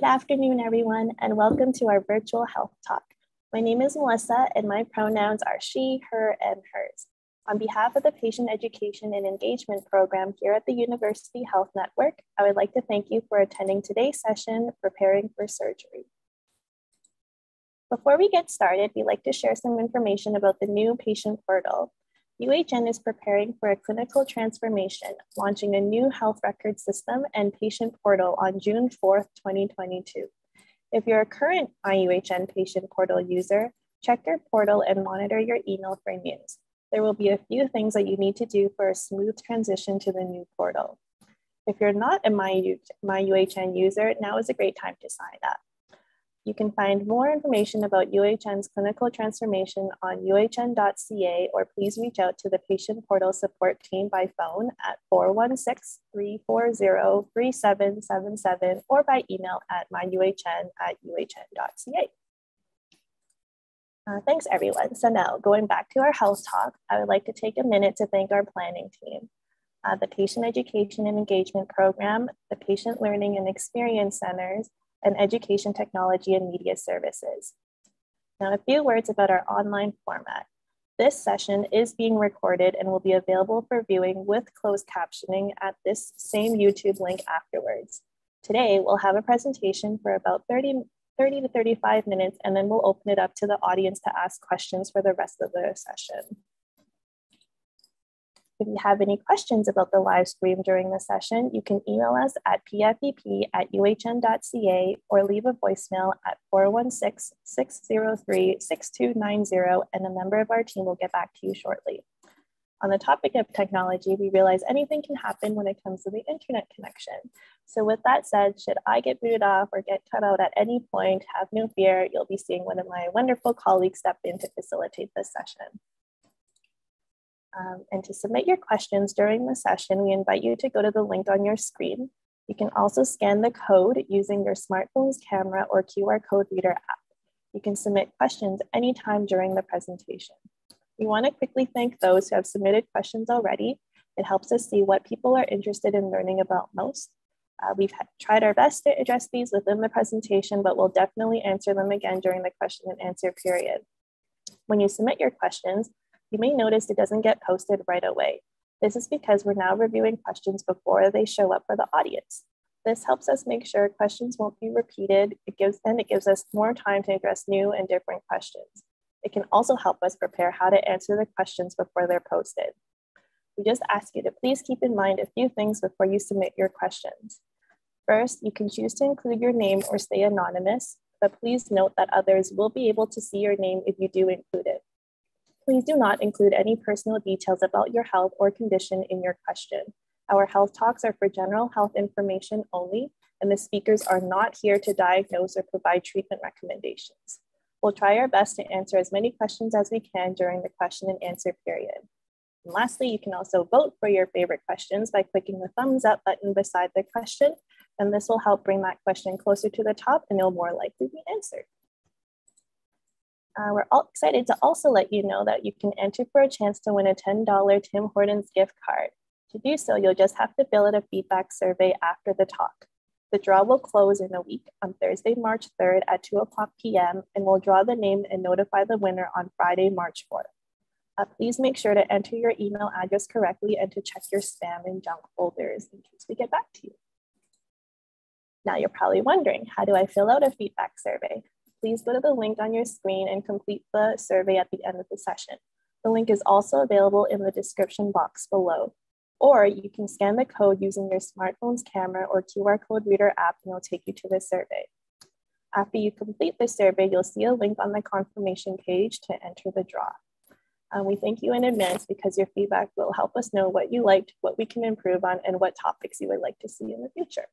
Good afternoon, everyone, and welcome to our virtual health talk. My name is Melissa, and my pronouns are she, her, and hers. On behalf of the Patient Education and Engagement Program here at the University Health Network, I would like to thank you for attending today's session, Preparing for Surgery. Before we get started, we'd like to share some information about the new patient portal. UHN is preparing for a clinical transformation, launching a new health record system and patient portal on June 4th, 2022. If you're a current MyUHN patient portal user, check your portal and monitor your email for news. There will be a few things that you need to do for a smooth transition to the new portal. If you're not a MyUHN user, now is a great time to sign up. You can find more information about UHN's clinical transformation on uhn.ca, or please reach out to the patient portal support team by phone at 416-340-3777 or by email at myuhn@uhn.ca. Thanks, everyone. So now, going back to our health talk, I would like to take a minute to thank our planning team. The Patient Education and Engagement Program, the Patient Learning and Experience Centers, and Education Technology and Media Services. Now, a few words about our online format. This session is being recorded and will be available for viewing with closed captioning at this same YouTube link afterwards. Today, we'll have a presentation for about 30 to 35 minutes, and then we'll open it up to the audience to ask questions for the rest of the session. If you have any questions about the live stream during the session, you can email us at pfep@uhn.ca or leave a voicemail at 416-603-6290, and a member of our team will get back to you shortly. On the topic of technology, we realize anything can happen when it comes to the internet connection. So with that said, should I get booted off or get cut out at any point, have no fear, you'll be seeing one of my wonderful colleagues step in to facilitate this session. And to submit your questions during the session, we invite you to go to the link on your screen. You can also scan the code using your smartphone's camera or QR code reader app. You can submit questions anytime during the presentation. We want to quickly thank those who have submitted questions already. It helps us see what people are interested in learning about most. We've tried our best to address these within the presentation, but we'll definitely answer them again during the question and answer period. When you submit your questions, you may notice it doesn't get posted right away. This is because we're now reviewing questions before they show up for the audience. This helps us make sure questions won't be repeated. It gives us more time to address new and different questions. It can also help us prepare how to answer the questions before they're posted. We just ask you to please keep in mind a few things before you submit your questions. First, you can choose to include your name or stay anonymous, but please note that others will be able to see your name if you do include it. Please do not include any personal details about your health or condition in your question. Our health talks are for general health information only, and the speakers are not here to diagnose or provide treatment recommendations. We'll try our best to answer as many questions as we can during the question and answer period. And lastly, you can also vote for your favorite questions by clicking the thumbs up button beside the question, and this will help bring that question closer to the top and it'll more likely be answered. We're all excited to also let you know that you can enter for a chance to win a $10 Tim Hortons gift card. To do so, you'll just have to fill out a feedback survey after the talk. The draw will close in a week on Thursday, March 3rd at 2:00 p.m. and we'll draw the name and notify the winner on Friday, March 4th. Please make sure to enter your email address correctly and to check your spam and junk folders in case we get back to you. Now you're probably wondering, how do I fill out a feedback survey? Please go to the link on your screen and complete the survey at the end of the session. The link is also available in the description box below, or you can scan the code using your smartphone's camera or QR code reader app and it'll take you to the survey. After you complete the survey, you'll see a link on the confirmation page to enter the draw. We thank you in advance because your feedback will help us know what you liked, what we can improve on, and what topics you would like to see in the future.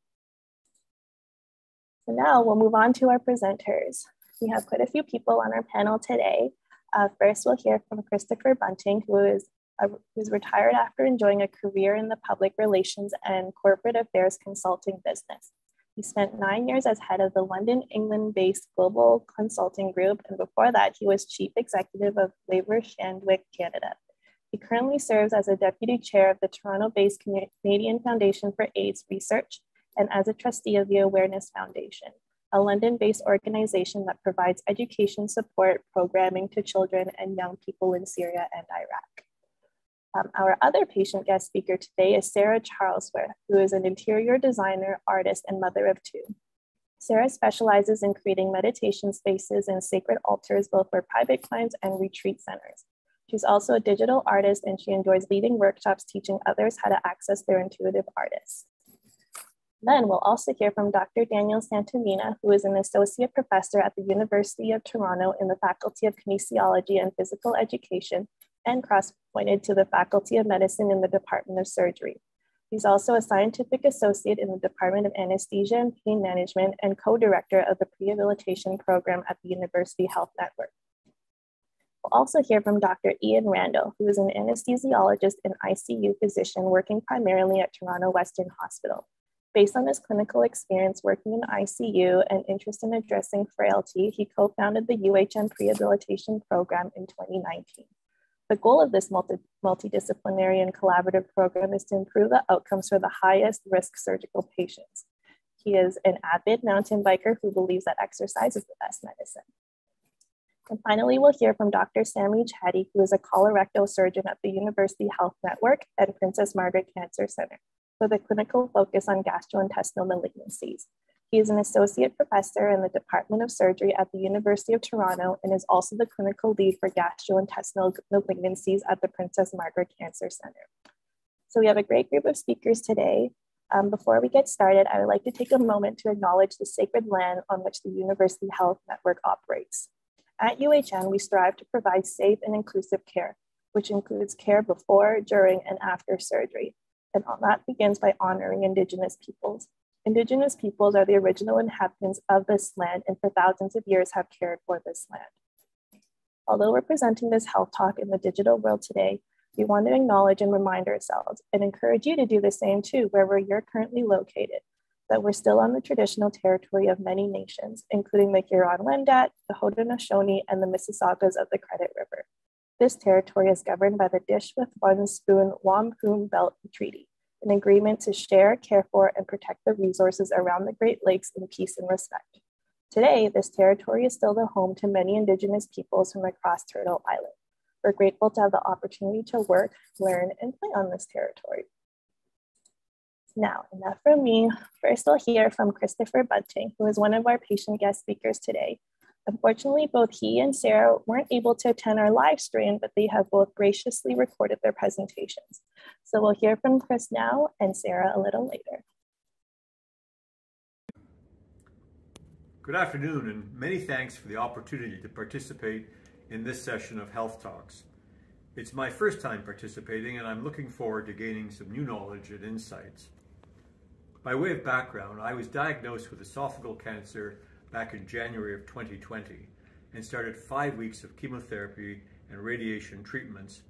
So now we'll move on to our presenters. We have quite a few people on our panel today. First, we'll hear from Christopher Bunting, who's retired after enjoying a career in the public relations and corporate affairs consulting business. He spent 9 years as head of the London, England-based global consulting group, and before that, he was chief executive of Weber Shandwick Canada. He currently serves as a deputy chair of the Toronto-based Canadian Foundation for AIDS Research and as a trustee of the Awareness Foundation. a London-based organization that provides education support programming to children and young people in Syria and Iraq. Our other patient guest speaker today is Sarah Charlesworth, who is an interior designer, artist, and mother of two. Sarah specializes in creating meditation spaces and sacred altars, both for private clients and retreat centers. She's also a digital artist, and she enjoys leading workshops, teaching others how to access their intuitive artists. Then we'll also hear from Dr. Daniel Santa Mina, who is an associate professor at the University of Toronto in the Faculty of Kinesiology and Physical Education, and cross-appointed to the Faculty of Medicine in the Department of Surgery. He's also a scientific associate in the Department of Anesthesia and Pain Management and co-director of the Prehabilitation Program at the University Health Network. We'll also hear from Dr. Ian Randall, who is an anesthesiologist and ICU physician working primarily at Toronto Western Hospital. Based on his clinical experience working in ICU and interest in addressing frailty, he co-founded the UHN Prehabilitation Program in 2019. The goal of this multidisciplinary and collaborative program is to improve the outcomes for the highest risk surgical patients. He is an avid mountain biker who believes that exercise is the best medicine. And finally, we'll hear from Dr. Sami Chadi, who is a colorectal surgeon at the University Health Network and Princess Margaret Cancer Center, with a clinical focus on gastrointestinal malignancies. He is an associate professor in the Department of Surgery at the University of Toronto and is also the clinical lead for gastrointestinal malignancies at the Princess Margaret Cancer Center. So we have a great group of speakers today. Before we get started, I would like to take a moment to acknowledge the sacred land on which the University Health Network operates. At UHN, we strive to provide safe and inclusive care, which includes care before, during, and after surgery. And that begins by honoring Indigenous peoples. Indigenous peoples are the original inhabitants of this land and for thousands of years have cared for this land. Although we're presenting this health talk in the digital world today, we want to acknowledge and remind ourselves and encourage you to do the same too, wherever you're currently located, that we're still on the traditional territory of many nations, including the Huron-Wendat, the Haudenosaunee, and the Mississaugas of the Credit River. This territory is governed by the Dish with One Spoon Wampum Belt Treaty, an agreement to share, care for, and protect the resources around the Great Lakes in peace and respect. Today, this territory is still the home to many Indigenous peoples from across Turtle Island. We're grateful to have the opportunity to work, learn, and play on this territory. Now, enough from me. First, we'll hear from Christopher Bunting, who is one of our patient guest speakers today. Unfortunately, both he and Sarah weren't able to attend our live stream, but they have both graciously recorded their presentations. So we'll hear from Chris now and Sarah a little later. Good afternoon, and many thanks for the opportunity to participate in this session of Health Talks. It's my first time participating, and I'm looking forward to gaining some new knowledge and insights. By way of background, I was diagnosed with esophageal cancer back in January of 2020 and started 5 weeks of chemotherapy and radiation treatments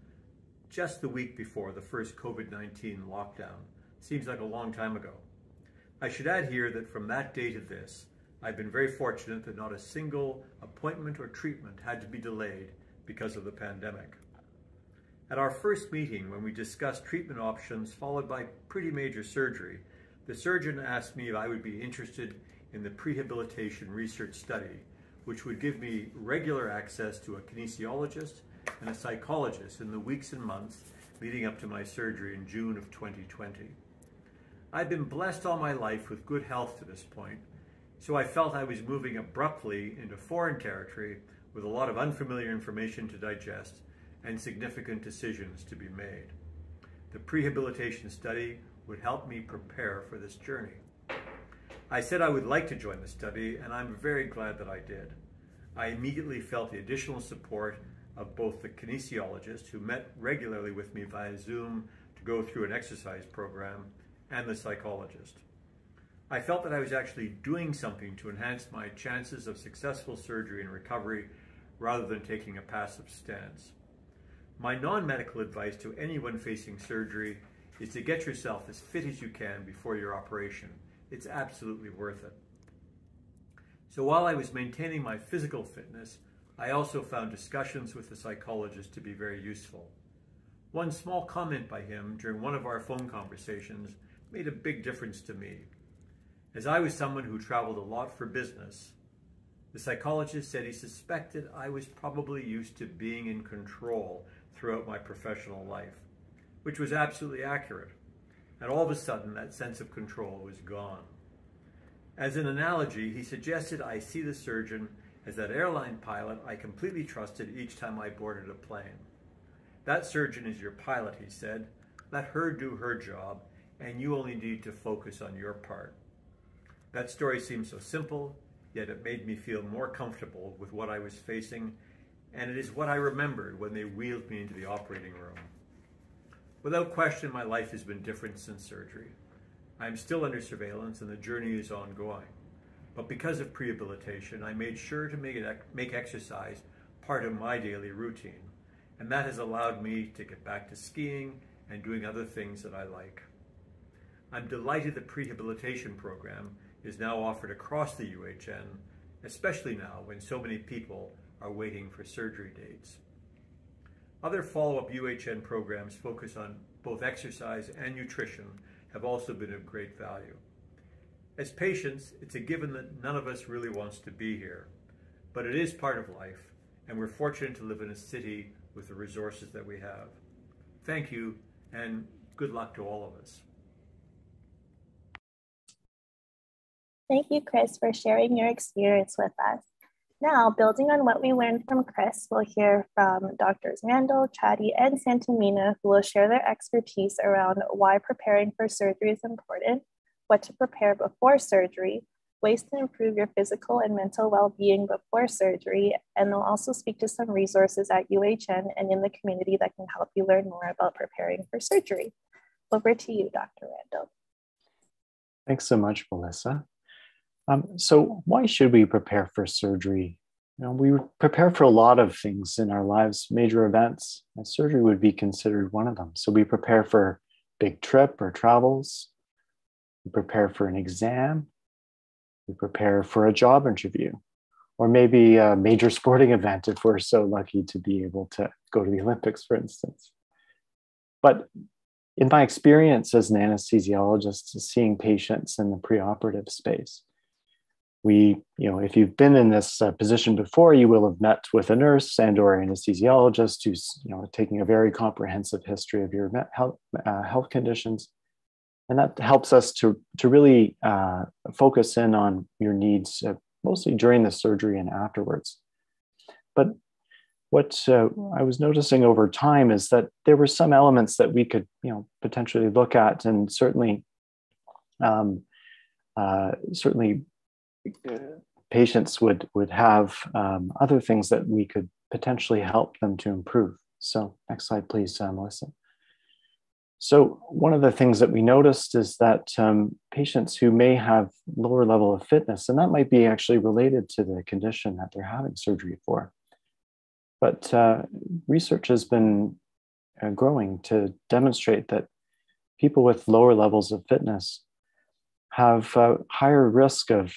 just the week before the first COVID-19 lockdown. Seems like a long time ago. I should add here that from that day to this, I've been very fortunate that not a single appointment or treatment had to be delayed because of the pandemic. At our first meeting, when we discussed treatment options followed by pretty major surgery, the surgeon asked me if I would be interested in the prehabilitation research study, which would give me regular access to a kinesiologist and a psychologist in the weeks and months leading up to my surgery in June of 2020. I've been blessed all my life with good health to this point, so I felt I was moving abruptly into foreign territory with a lot of unfamiliar information to digest and significant decisions to be made. The prehabilitation study would help me prepare for this journey. I said I would like to join the study, and I'm very glad that I did. I immediately felt the additional support of both the kinesiologist, who met regularly with me via Zoom to go through an exercise program, and the psychologist. I felt that I was actually doing something to enhance my chances of successful surgery and recovery rather than taking a passive stance. My non-medical advice to anyone facing surgery is to get yourself as fit as you can before your operation. It's absolutely worth it. So while I was maintaining my physical fitness, I also found discussions with the psychologist to be very useful. One small comment by him during one of our phone conversations made a big difference to me. As I was someone who traveled a lot for business, the psychologist said he suspected I was probably used to being in control throughout my professional life, which was absolutely accurate. And all of a sudden, that sense of control was gone. As an analogy, he suggested I see the surgeon as that airline pilot I completely trusted each time I boarded a plane. That surgeon is your pilot, he said. Let her do her job, and you only need to focus on your part. That story seemed so simple, yet it made me feel more comfortable with what I was facing, and it is what I remembered when they wheeled me into the operating room. Without question, my life has been different since surgery. I am still under surveillance and the journey is ongoing. But because of prehabilitation, I made sure to make exercise part of my daily routine. And that has allowed me to get back to skiing and doing other things that I like. I'm delighted the prehabilitation program is now offered across the UHN, especially now when so many people are waiting for surgery dates. Other follow-up UHN programs focused on both exercise and nutrition have also been of great value. As patients, it's a given that none of us really wants to be here, but it is part of life, and we're fortunate to live in a city with the resources that we have. Thank you, and good luck to all of us. Thank you, Chris, for sharing your experience with us. Now, building on what we learned from Chris, we'll hear from Drs. Randall, Chadi, and Santa Mina, who will share their expertise around why preparing for surgery is important, what to prepare before surgery, ways to improve your physical and mental well-being before surgery, and they'll also speak to some resources at UHN and in the community that can help you learn more about preparing for surgery. Over to you, Dr. Randall. Thanks so much, Melissa. So why should we prepare for surgery? You know, we prepare for a lot of things in our lives, major events, and surgery would be considered one of them. So we prepare for a big trip or travels. We prepare for an exam. We prepare for a job interview, or maybe a major sporting event if we're so lucky to be able to go to the Olympics, for instance. But in my experience as an anesthesiologist, seeing patients in the preoperative space, if you've been in this position before, you will have met with a nurse and or anesthesiologist who's, taking a very comprehensive history of your health conditions. And that helps us to really focus in on your needs, mostly during the surgery and afterwards. But what I was noticing over time is that there were some elements that we could, potentially look at, and certainly patients would have other things that we could potentially help them to improve. So next slide, please, Melissa. So one of the things that we noticed is that patients who may have lower level of fitness, and that might be actually related to the condition that they're having surgery for. But research has been growing to demonstrate that people with lower levels of fitness have a higher risk of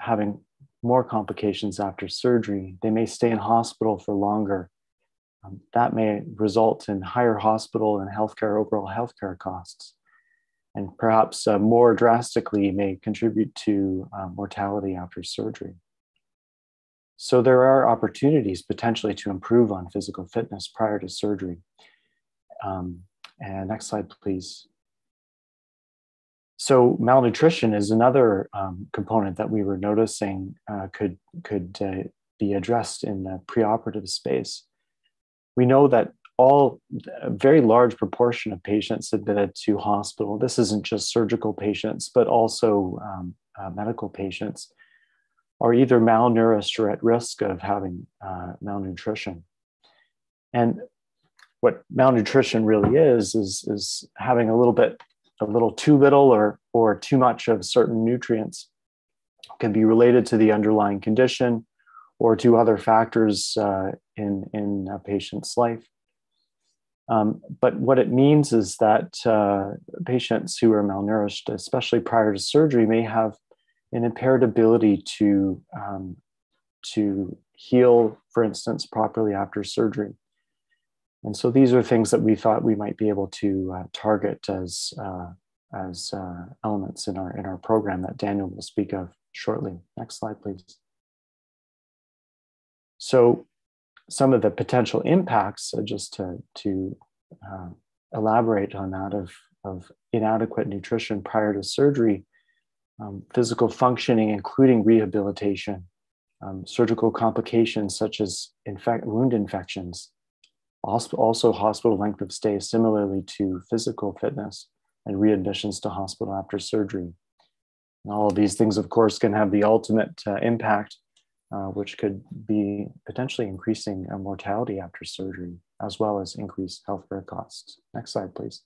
having more complications after surgery. They may stay in hospital for longer. That may result in higher hospital and overall healthcare costs, and perhaps more drastically may contribute to mortality after surgery. So there are opportunities potentially to improve on physical fitness prior to surgery. And next slide, please. So malnutrition is another component that we were noticing could be addressed in the preoperative space. We know that a very large proportion of patients admitted to hospital, this isn't just surgical patients, but also medical patients, are either malnourished or at risk of having malnutrition. And what malnutrition really is having a little too little or too much of certain nutrients. It can be related to the underlying condition or to other factors in a patient's life. But what it means is that patients who are malnourished, especially prior to surgery, may have an impaired ability to heal, for instance, properly after surgery. And so these are things that we thought we might be able to target as as elements in our program that Daniel will speak of shortly. Next slide, please. So some of the potential impacts, just to elaborate on that, of inadequate nutrition prior to surgery, physical functioning, including rehabilitation, surgical complications such as wound infections, also hospital length of stay, similarly to physical fitness, and readmissions to hospital after surgery. And all of these things, of course, can have the ultimate impact, which could be potentially increasing mortality after surgery, as well as increased healthcare costs. Next slide, please.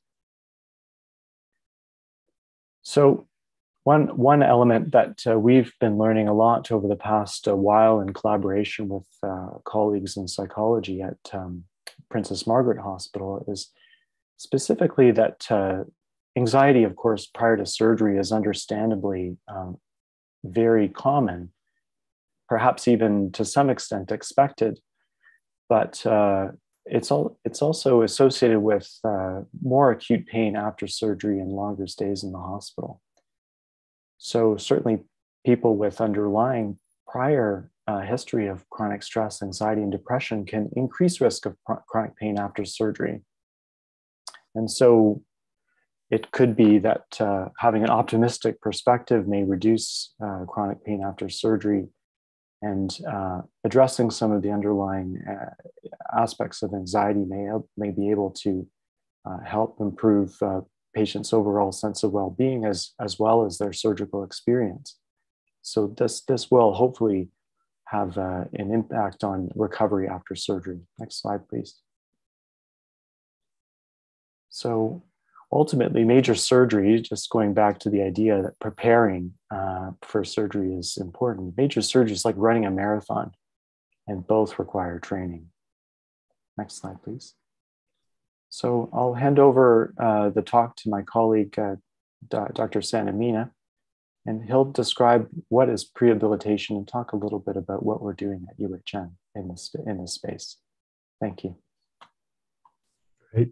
So one element that we've been learning a lot over the past while in collaboration with colleagues in psychology at Princess Margaret Hospital is specifically that anxiety, of course, prior to surgery is understandably very common, perhaps even to some extent expected, but it's also associated with more acute pain after surgery and longer stays in the hospital. So certainly people with underlying prior history of chronic stress, anxiety, and depression can increase risk of chronic pain after surgery. And so it could be that having an optimistic perspective may reduce chronic pain after surgery, and addressing some of the underlying aspects of anxiety may be able to help improve patients' overall sense of well-being as well as their surgical experience. So this will hopefully have an impact on recovery after surgery. Next slide, please. So ultimately, major surgery, just going back to the idea that preparing for surgery is important. Major surgery is like running a marathon, and both require training. Next slide, please. So I'll hand over the talk to my colleague, Dr. Santa Mina, and he'll describe what is prehabilitation and talk a little bit about what we're doing at UHN in this space. Thank you. Great.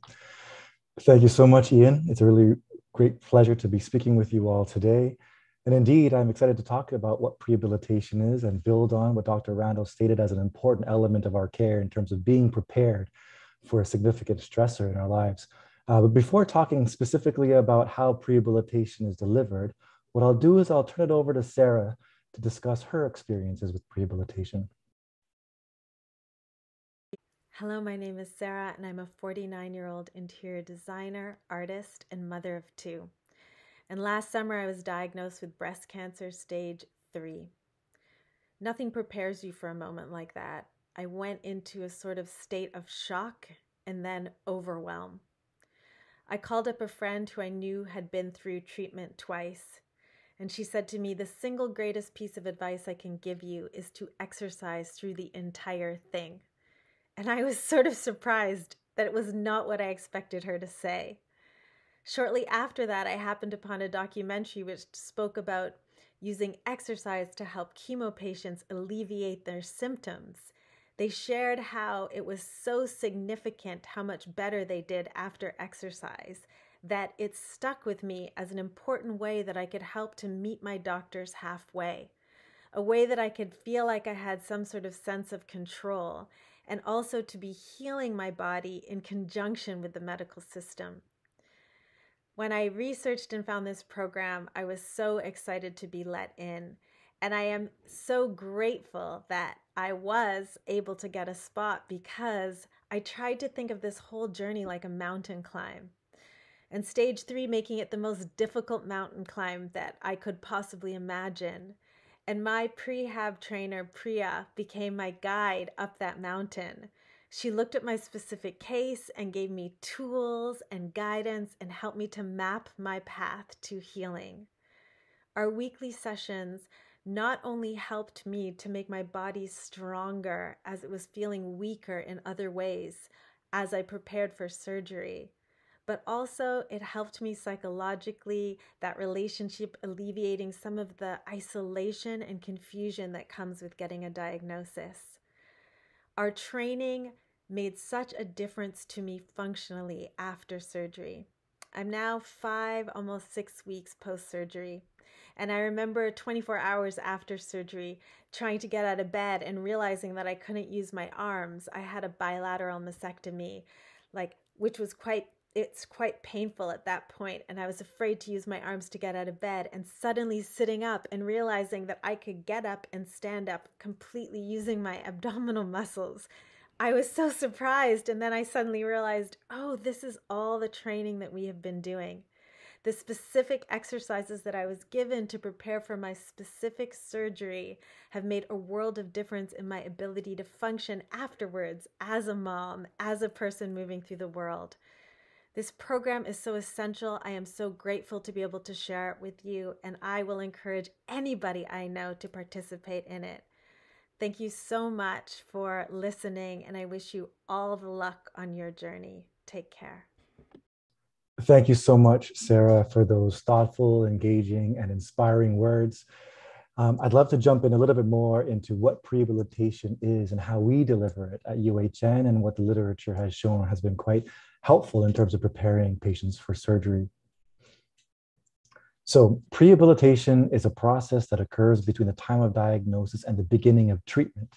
Thank you so much, Ian. It's a really great pleasure to be speaking with you all today. And indeed, I'm excited to talk about what prehabilitation is and build on what Dr. Randall stated as an important element of our care in terms of being prepared for a significant stressor in our lives. But before talking specifically about how prehabilitation is delivered, what I'll do is I'll turn it over to Sarah to discuss her experiences with prehabilitation. Hello, my name is Sarah, and I'm a 49-year-old interior designer, artist, and mother of two. And last summer, I was diagnosed with breast cancer stage 3. Nothing prepares you for a moment like that. I went into a sort of state of shock and then overwhelm. I called up a friend who I knew had been through treatment twice, and she said to me, the single greatest piece of advice I can give you is to exercise through the entire thing. And I was sort of surprised that it was not what I expected her to say. Shortly after that, I happened upon a documentary which spoke about using exercise to help chemo patients alleviate their symptoms. They shared how it was so significant how much better they did after exercise that it stuck with me as an important way that I could help to meet my doctors halfway, a way that I could feel like I had some sort of sense of control, and also to be healing my body in conjunction with the medical system. When I researched and found this program, I was so excited to be let in, and I am so grateful that I was able to get a spot, because I tried to think of this whole journey like a mountain climb, and stage 3 making it the most difficult mountain climb that I could possibly imagine. And my prehab trainer, Priya, became my guide up that mountain. She looked at my specific case and gave me tools and guidance and helped me to map my path to healing. Our weekly sessions not only helped me to make my body stronger as it was feeling weaker in other ways as I prepared for surgery, but also it helped me psychologically, that relationship, alleviating some of the isolation and confusion that comes with getting a diagnosis. Our training made such a difference to me functionally after surgery. I'm now 5, almost 6 weeks post-surgery, and I remember 24 hours after surgery trying to get out of bed and realizing that I couldn't use my arms. I had a bilateral mastectomy, which was quite painful at that point, and I was afraid to use my arms to get out of bed, and suddenly sitting up and realizing that I could get up and stand up completely using my abdominal muscles. I was so surprised, and then I suddenly realized, oh, this is all the training that we have been doing. The specific exercises that I was given to prepare for my specific surgery have made a world of difference in my ability to function afterwards as a mom, as a person moving through the world. This program is so essential. I am so grateful to be able to share it with you, and I will encourage anybody I know to participate in it. Thank you so much for listening, and I wish you all the luck on your journey. Take care. Thank you so much, Sarah, for those thoughtful, engaging, and inspiring words. I'd love to jump in a little bit more into what prehabilitation is and how we deliver it at UHN, and what the literature has shown has been quite helpful in terms of preparing patients for surgery. So prehabilitation is a process that occurs between the time of diagnosis and the beginning of treatment.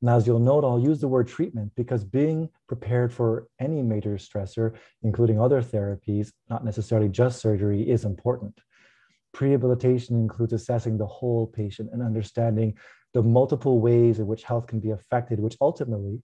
And as you'll note, I'll use the word treatment because being prepared for any major stressor, including other therapies, not necessarily just surgery, is important. Prehabilitation includes assessing the whole patient and understanding the multiple ways in which health can be affected, which ultimately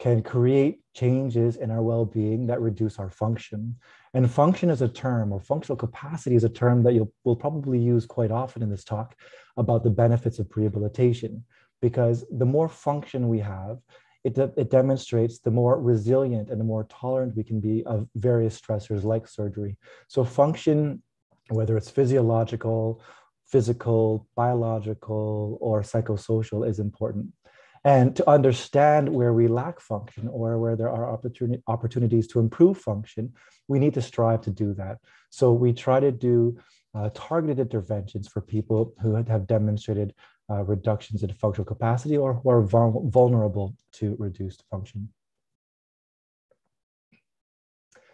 can create changes in our well-being that reduce our function. And function is a term, or functional capacity is a term that we'll probably use quite often in this talk about the benefits of prehabilitation, because the more function we have, it demonstrates the more resilient and the more tolerant we can be of various stressors like surgery. So function, whether it's physiological, physical, biological, or psychosocial, is important. And to understand where we lack function or where there are opportunities to improve function, we need to strive to do that. So we try to do targeted interventions for people who have demonstrated reductions in functional capacity or who are vulnerable to reduced function.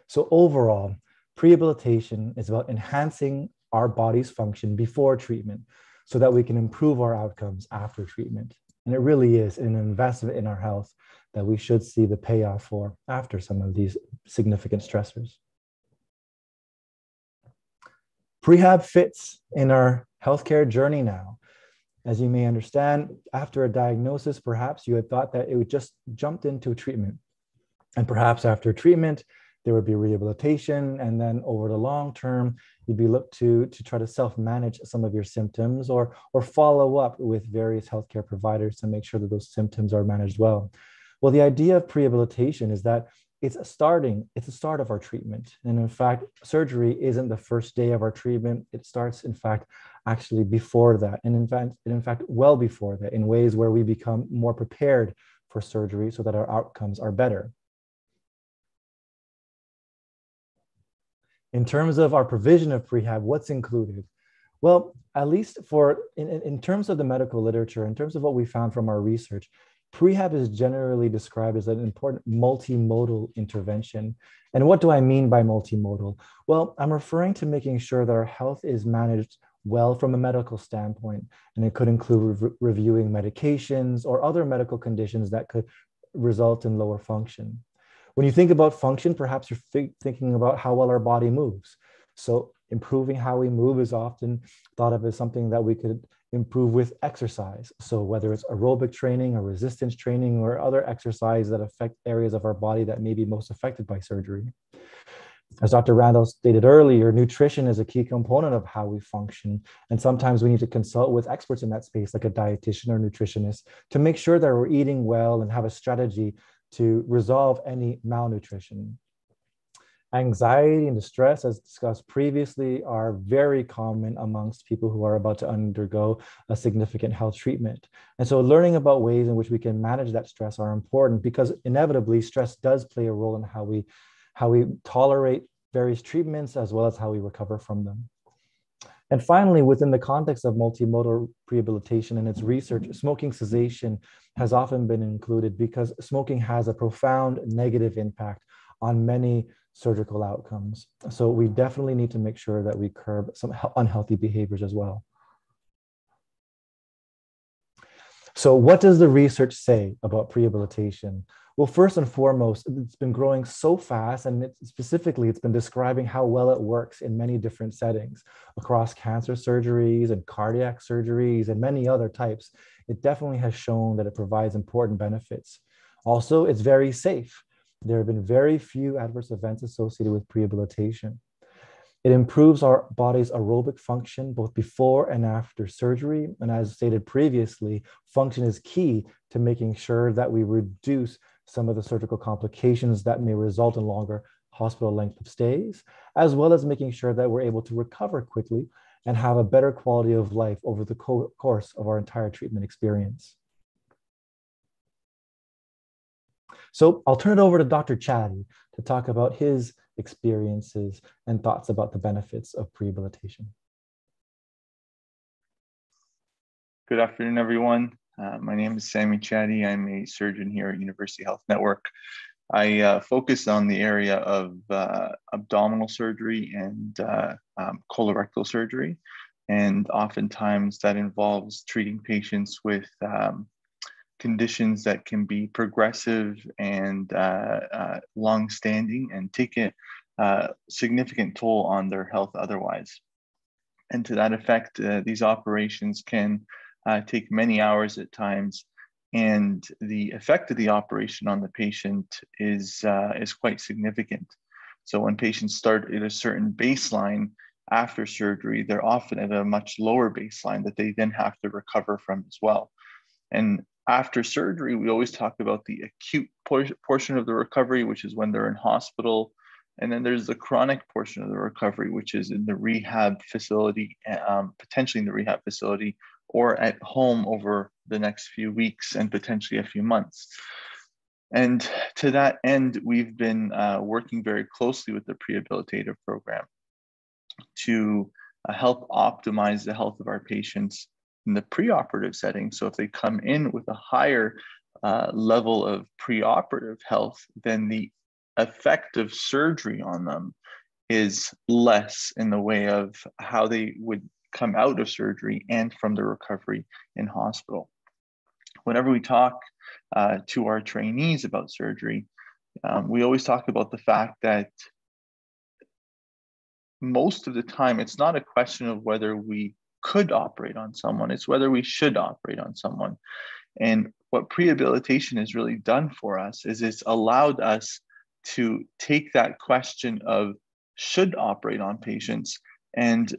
So overall, prehabilitation is about enhancing our body's function before treatment so that we can improve our outcomes after treatment. And it really is an investment in our health that we should see the payoff for after some of these significant stressors. Prehab fits in our healthcare journey now. As you may understand, after a diagnosis, perhaps you had thought that it would just jump into treatment. And perhaps after treatment, there would be rehabilitation, and then over the long term, you'd be looked to try to self-manage some of your symptoms or follow up with various healthcare providers to make sure that those symptoms are managed well. Well, the idea of prehabilitation is that it's the start of our treatment. And in fact, surgery isn't the first day of our treatment. It starts, in fact, actually before that, and in fact, well before that, in ways where we become more prepared for surgery so that our outcomes are better. In terms of our provision of prehab, what's included? Well, at least in terms of the medical literature, in terms of what we found from our research, prehab is generally described as an important multimodal intervention. And what do I mean by multimodal? Well, I'm referring to making sure that our health is managed well from a medical standpoint. And it could include reviewing medications or other medical conditions that could result in lower function. When you think about function, perhaps you're thinking about how well our body moves. So improving how we move is often thought of as something that we could improve with exercise. So whether it's aerobic training or resistance training or other exercise that affect areas of our body that may be most affected by surgery. As Dr. Randall stated earlier, nutrition is a key component of how we function. And sometimes we need to consult with experts in that space, like a dietitian or nutritionist, to make sure that we're eating well and have a strategy to resolve any malnutrition. Anxiety and distress, as discussed previously, are very common amongst people who are about to undergo a significant health treatment. And so learning about ways in which we can manage that stress are important, because inevitably stress does play a role in how we tolerate various treatments as well as how we recover from them. And finally, within the context of multimodal prehabilitation and its research, smoking cessation has often been included because smoking has a profound negative impact on many surgical outcomes. So we definitely need to make sure that we curb some unhealthy behaviors as well. So what does the research say about prehabilitation? Well, first and foremost, it's been growing so fast, and it's been describing how well it works in many different settings across cancer surgeries and cardiac surgeries and many other types. It definitely has shown that it provides important benefits. Also, it's very safe. There have been very few adverse events associated with prehabilitation. It improves our body's aerobic function both before and after surgery. And as stated previously, function is key to making sure that we reduce some of the surgical complications that may result in longer hospital length of stays, as well as making sure that we're able to recover quickly and have a better quality of life over the course of our entire treatment experience. So I'll turn it over to Dr. Chadi to talk about his experiences and thoughts about the benefits of prehabilitation. Good afternoon, everyone. My name is Sami Chadi. I'm a surgeon here at University Health Network. I focus on the area of abdominal surgery and colorectal surgery. And oftentimes that involves treating patients with conditions that can be progressive and long-standing and take a significant toll on their health otherwise. And to that effect, these operations can take many hours at times, and the effect of the operation on the patient is quite significant. So when patients start at a certain baseline after surgery, they're often at a much lower baseline that they then have to recover from as well. And after surgery, we always talk about the acute portion of the recovery, which is when they're in hospital. And then there's the chronic portion of the recovery, which is in the rehab facility, potentially in the rehab facility, or at home over the next few weeks and potentially a few months. And to that end, we've been working very closely with the prehabilitative program to help optimize the health of our patients in the preoperative setting. So if they come in with a higher level of preoperative health, then the effect of surgery on them is less in the way of how they would come out of surgery and from the recovery in hospital. Whenever we talk to our trainees about surgery, we always talk about the fact that most of the time, it's not a question of whether we could operate on someone, it's whether we should operate on someone. And what prehabilitation has really done for us is it's allowed us to take that question of should operate on patients and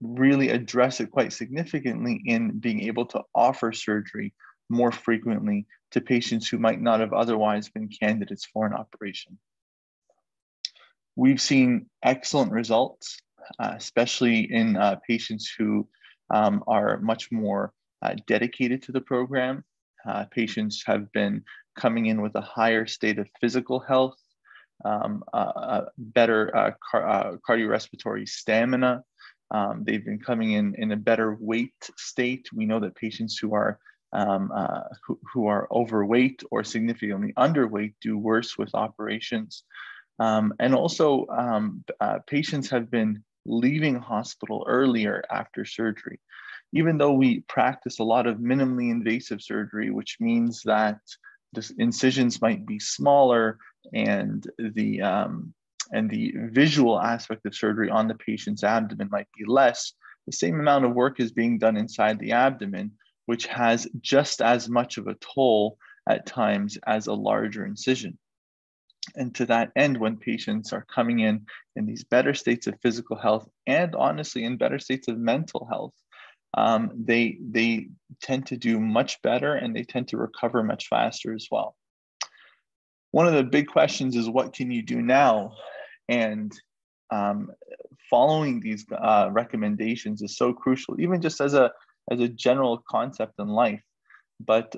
really address it quite significantly in being able to offer surgery more frequently to patients who might not have otherwise been candidates for an operation. We've seen excellent results, especially in patients who are much more dedicated to the program. Patients have been coming in with a higher state of physical health, better cardiorespiratory stamina. They've been coming in a better weight state. We know that patients who are overweight or significantly underweight do worse with operations. And also patients have been leaving hospital earlier after surgery. Even though we practice a lot of minimally invasive surgery, which means that the incisions might be smaller and the visual aspect of surgery on the patient's abdomen might be less, the same amount of work is being done inside the abdomen, which has just as much of a toll at times as a larger incision. And to that end, when patients are coming in these better states of physical health and honestly in better states of mental health, they tend to do much better and they tend to recover much faster as well. One of the big questions is what can you do now? And following these recommendations is so crucial, even just as a general concept in life. But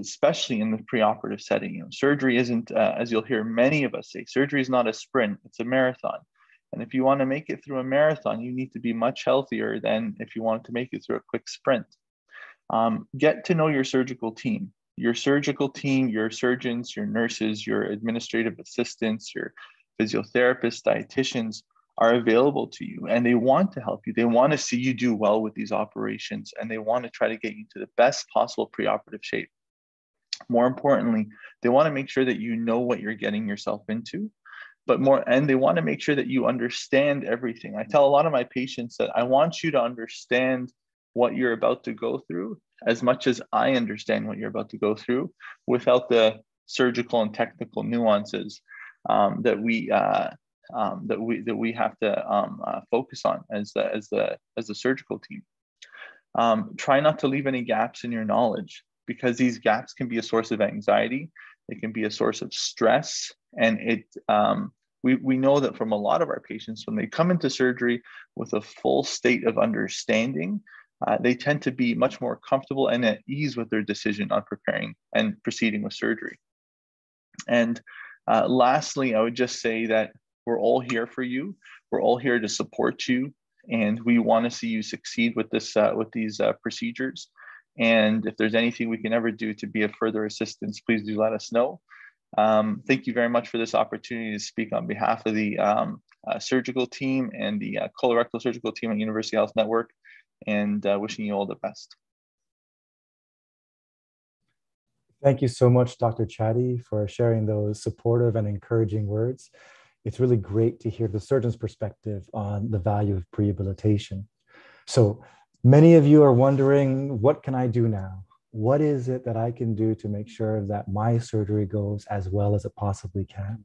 especially in the preoperative setting, you know, surgery isn't, as you'll hear many of us say, surgery is not a sprint, it's a marathon. And if you want to make it through a marathon, you need to be much healthier than if you wanted to make it through a quick sprint. Get to know your surgical team. your surgical team, your surgeons, your nurses, your administrative assistants, your physiotherapists, dietitians are available to you, and they want to help you. They want to see you do well with these operations, and they want to try to get you to the best possible preoperative shape. More importantly, they want to make sure that you know what you're getting yourself into, and they want to make sure that you understand everything. I tell a lot of my patients that I want you to understand what you're about to go through as much as I understand what you're about to go through, without the surgical and technical nuances that we have to focus on as the surgical team. Try not to leave any gaps in your knowledge, because these gaps can be a source of anxiety. It can be a source of stress. And we know that from a lot of our patients, when they come into surgery with a full state of understanding, they tend to be much more comfortable and at ease with their decision on preparing and proceeding with surgery. And lastly, I would just say that we're all here for you. We're all here to support you, and we want to see you succeed with this, with these procedures. And if there's anything we can ever do to be of further assistance, please do let us know. Thank you very much for this opportunity to speak on behalf of the surgical team and the colorectal surgical team at University Health Network, and wishing you all the best. Thank you so much, Dr. Chadi, for sharing those supportive and encouraging words. It's really great to hear the surgeon's perspective on the value of prehabilitation. So many of you are wondering, what can I do now? What is it that I can do to make sure that my surgery goes as well as it possibly can?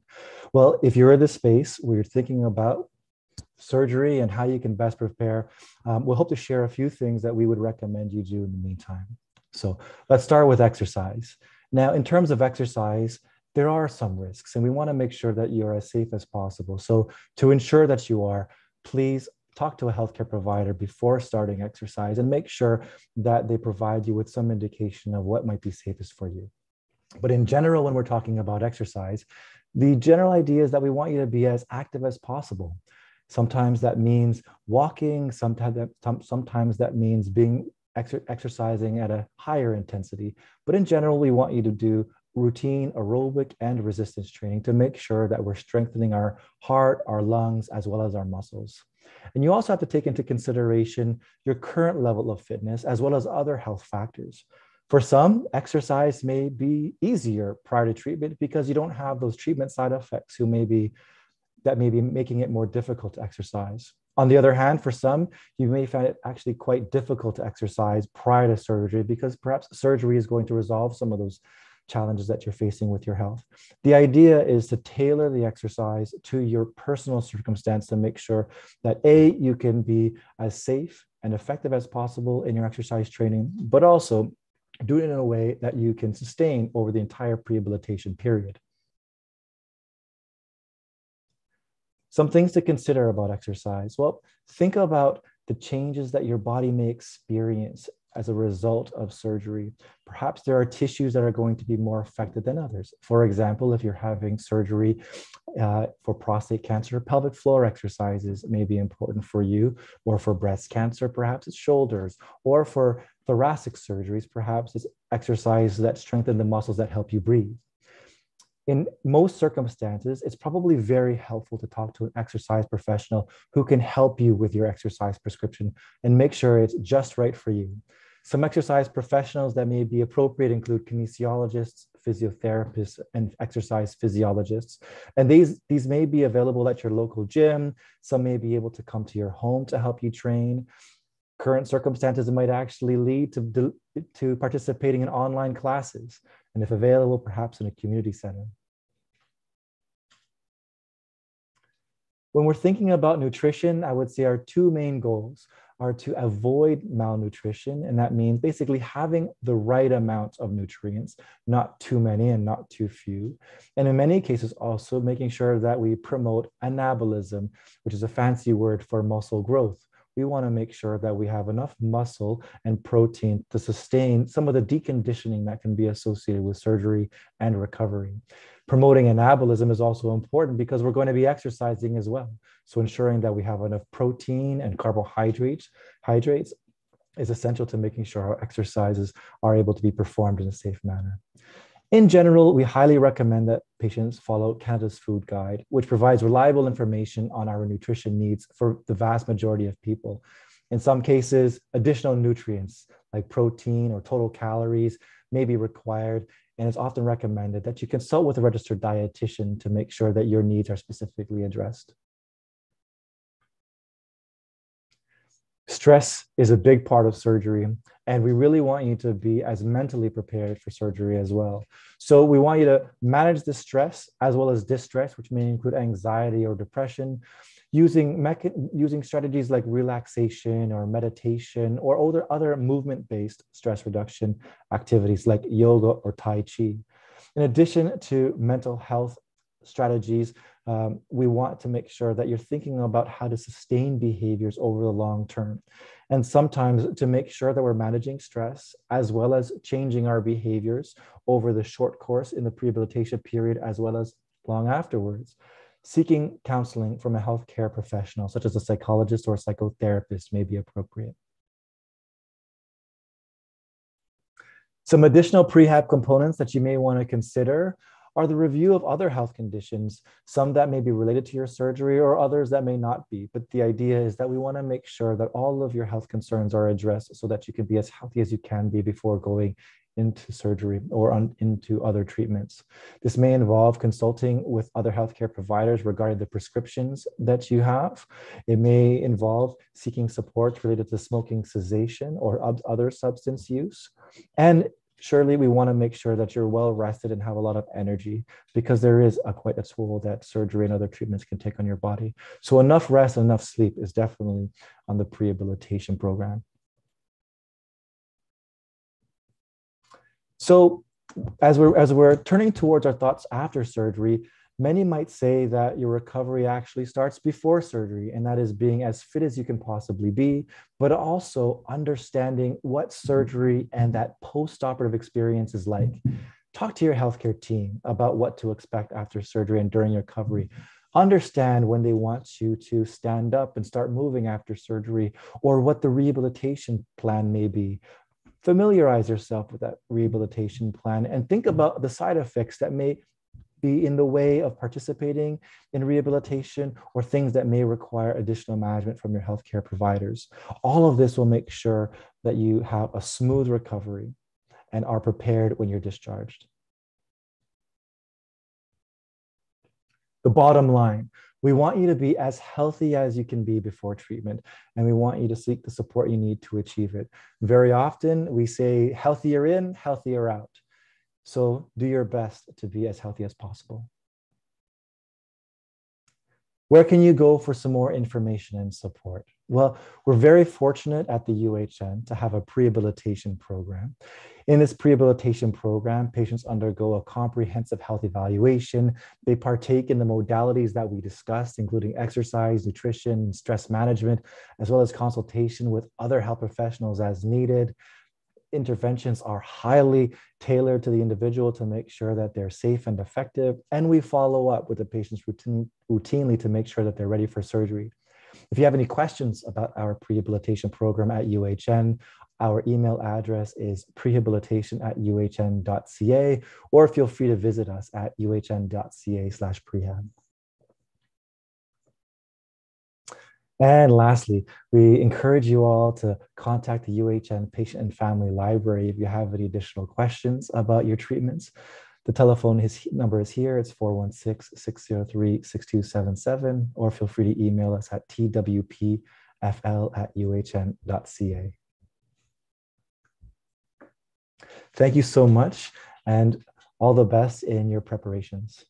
Well, if you're in this space where you're thinking about surgery and how you can best prepare, we'll hope to share a few things that we would recommend you do in the meantime. So let's start with exercise. Now, in terms of exercise, there are some risks, and we want to make sure that you're as safe as possible. So to ensure that you are, please talk to a healthcare provider before starting exercise and make sure that they provide you with some indication of what might be safest for you. But in general, when we're talking about exercise, the general idea is that we want you to be as active as possible. Sometimes that means walking, sometimes that means exercising at a higher intensity. But in general, we want you to do routine aerobic and resistance training to make sure that we're strengthening our heart, our lungs, as well as our muscles. And you also have to take into consideration your current level of fitness, as well as other health factors. For some, exercise may be easier prior to treatment because you don't have those treatment side effects that may be making it more difficult to exercise. On the other hand, for some, you may find it actually quite difficult to exercise prior to surgery because perhaps surgery is going to resolve some of those challenges that you're facing with your health. The idea is to tailor the exercise to your personal circumstance to make sure that A, you can be as safe and effective as possible in your exercise training, but also do it in a way that you can sustain over the entire prehabilitation period. Some things to consider about exercise. Well, think about the changes that your body may experience as a result of surgery. Perhaps there are tissues that are going to be more affected than others. For example, if you're having surgery for prostate cancer, pelvic floor exercises may be important for you, or for breast cancer, perhaps it's shoulders, or for thoracic surgeries, perhaps it's exercises that strengthen the muscles that help you breathe. In most circumstances, it's probably very helpful to talk to an exercise professional who can help you with your exercise prescription and make sure it's just right for you. Some exercise professionals that may be appropriate include kinesiologists, physiotherapists, and exercise physiologists. And these may be available at your local gym. Some may be able to come to your home to help you train. Current circumstances might actually lead to participating in online classes, and if available, perhaps in a community center. When we're thinking about nutrition, I would say our two main goals are to avoid malnutrition, and that means basically having the right amount of nutrients, not too many and not too few. And in many cases also making sure that we promote anabolism, which is a fancy word for muscle growth. We want to make sure that we have enough muscle and protein to sustain some of the deconditioning that can be associated with surgery and recovery. Promoting anabolism is also important because we're going to be exercising as well. So ensuring that we have enough protein and carbohydrates is essential to making sure our exercises are able to be performed in a safe manner. In general, we highly recommend that patients follow Canada's Food Guide, which provides reliable information on our nutrition needs for the vast majority of people. In some cases, additional nutrients like protein or total calories may be required, and it's often recommended that you consult with a registered dietitian to make sure that your needs are specifically addressed. Stress is a big part of surgery, and we really want you to be as mentally prepared for surgery as well. So we want you to manage the stress as well as distress, which may include anxiety or depression, using strategies like relaxation or meditation or other movement-based stress reduction activities like yoga or Tai Chi. In addition to mental health strategies, we want to make sure that you're thinking about how to sustain behaviors over the long term. And sometimes to make sure that we're managing stress as well as changing our behaviors over the short course in the prehabilitation period as well as long afterwards. Seeking counseling from a healthcare professional, such as a psychologist or a psychotherapist, may be appropriate. Some additional prehab components that you may want to consider are the review of other health conditions, some that may be related to your surgery or others that may not be. But the idea is that we want to make sure that all of your health concerns are addressed so that you can be as healthy as you can be before going into surgery or into other treatments. This may involve consulting with other healthcare providers regarding the prescriptions that you have. It may involve seeking support related to smoking cessation or other substance use. And surely we want to make sure that you're well rested and have a lot of energy, because there is quite a toll that surgery and other treatments can take on your body. So enough rest and enough sleep is definitely on the prehabilitation program. So as we're turning towards our thoughts after surgery, many might say that your recovery actually starts before surgery, and that is being as fit as you can possibly be, but also understanding what surgery and that post-operative experience is like. Talk to your healthcare team about what to expect after surgery and during your recovery. Understand when they want you to stand up and start moving after surgery, or what the rehabilitation plan may be. Familiarize yourself with that rehabilitation plan and think about the side effects that may be in the way of participating in rehabilitation, or things that may require additional management from your healthcare providers. All of this will make sure that you have a smooth recovery and are prepared when you're discharged. The bottom line, we want you to be as healthy as you can be before treatment, and we want you to seek the support you need to achieve it. Very often we say healthier in, healthier out. So do your best to be as healthy as possible. Where can you go for some more information and support? Well, we're very fortunate at the UHN to have a prehabilitation program. In this prehabilitation program, patients undergo a comprehensive health evaluation. They partake in the modalities that we discussed, including exercise, nutrition, stress management, as well as consultation with other health professionals as needed. Interventions are highly tailored to the individual to make sure that they're safe and effective, and we follow up with the patients routinely to make sure that they're ready for surgery. If you have any questions about our prehabilitation program at UHN, our email address is prehabilitation@uhn.ca, or feel free to visit us at uhn.ca/prehab. And lastly, we encourage you all to contact the UHN Patient and Family Library if you have any additional questions about your treatments. The telephone number is here. It's 416-603-6277, or feel free to email us at twpfl@uhn.ca. Thank you so much, and all the best in your preparations.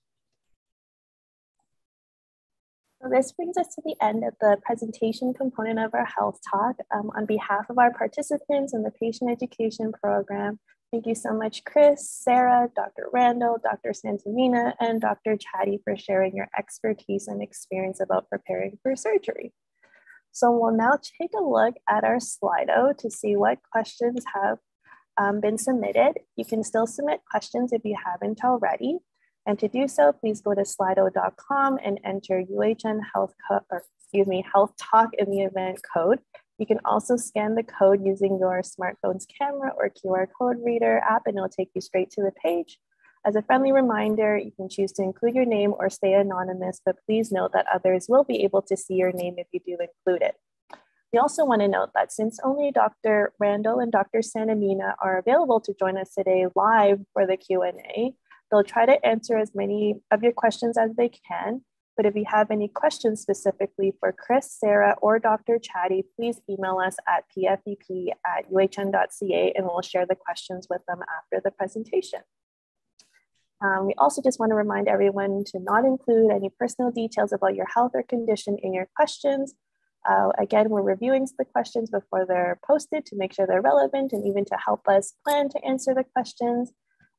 So this brings us to the end of the presentation component of our health talk. On behalf of our participants in the patient education program, thank you so much, Chris, Sarah, Dr. Randall, Dr. Santa Mina, and Dr. Chadi for sharing your expertise and experience about preparing for surgery. So we'll now take a look at our Slido to see what questions have been submitted. You can still submit questions if you haven't already. And to do so, please go to slido.com and enter UHN Health Talk in the event code You can also scan the code using your smartphone's camera or QR code reader app, and it'll take you straight to the page. As a friendly reminder, you can choose to include your name or stay anonymous, but please note that others will be able to see your name if you do include it. We also want to note that since only Dr. Randall and Dr. Santa Mina are available to join us today live for the Q&A, they'll try to answer as many of your questions as they can. But if you have any questions specifically for Chris, Sarah, or Dr. Chadi, please email us at pfep@uhn.ca and we'll share the questions with them after the presentation. We also just want to remind everyone to not include any personal details about your health or condition in your questions. Again, we're reviewing the questions before they're posted to make sure they're relevant and even to help us plan to answer the questions.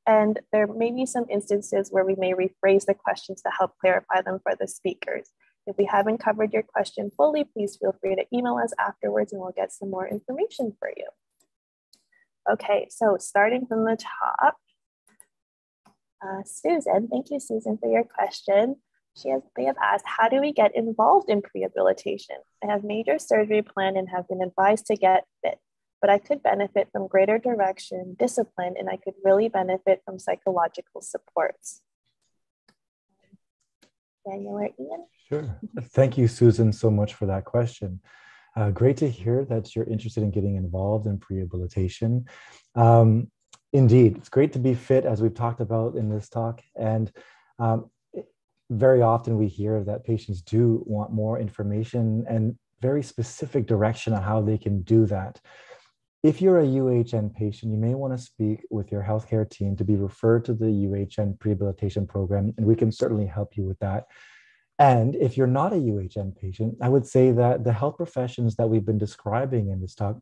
And there may be some instances where we may rephrase the questions to help clarify them for the speakers. If we haven't covered your question fully, please feel free to email us afterwards and we'll get some more information for you. Okay, so starting from the top, Susan, thank you, Susan, for your question. They have asked, how do we get involved in prehabilitation? I have major surgery planned and have been advised to get fit, but I could benefit from greater direction, discipline, and I could really benefit from psychological supports. Daniel or Ian? Sure. Thank you, Susan, so much for that question. Great to hear that you're interested in getting involved in prehabilitation. Indeed, it's great to be fit, as we've talked about in this talk. And very often we hear that patients do want more information and very specific direction on how they can do that. If you're a UHN patient, you may want to speak with your healthcare team to be referred to the UHN Prehabilitation Program, and we can certainly help you with that. And if you're not a UHN patient, I would say that the health professions that we've been describing in this talk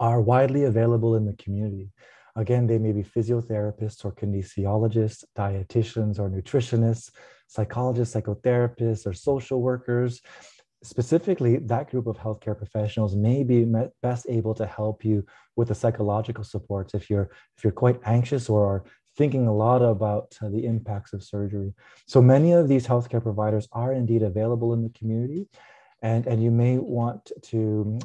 are widely available in the community. Again, they may be physiotherapists or kinesiologists, dietitians or nutritionists, psychologists, psychotherapists, or social workers. Specifically, that group of healthcare professionals may be best able to help you with the psychological supports if you're quite anxious or are thinking a lot about the impacts of surgery. So many of these healthcare providers are indeed available in the community, and you may want to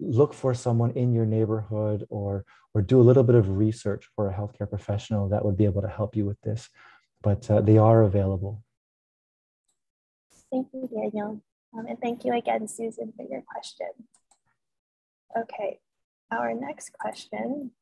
look for someone in your neighborhood or do a little bit of research for a healthcare professional that would be able to help you with this, but they are available. Thank you, Daniel. And thank you again, Susan, for your question. Okay, our next question.